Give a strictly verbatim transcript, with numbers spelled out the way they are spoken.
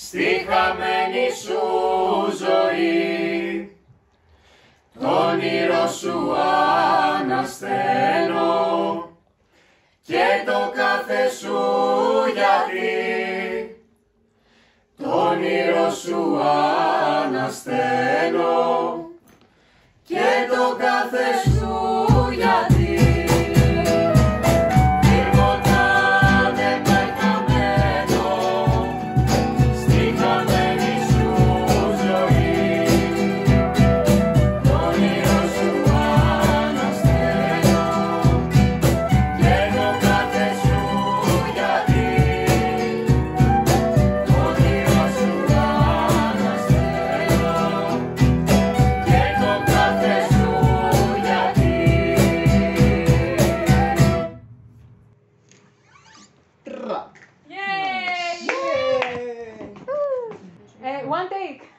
Στη χαμένη σου ζωή, τ' όνειρο σου ανασταίνω και το κάθε σου γιατί. Τ' όνειρο σου ανασταίνω και το κάθε σου γιατί. One take.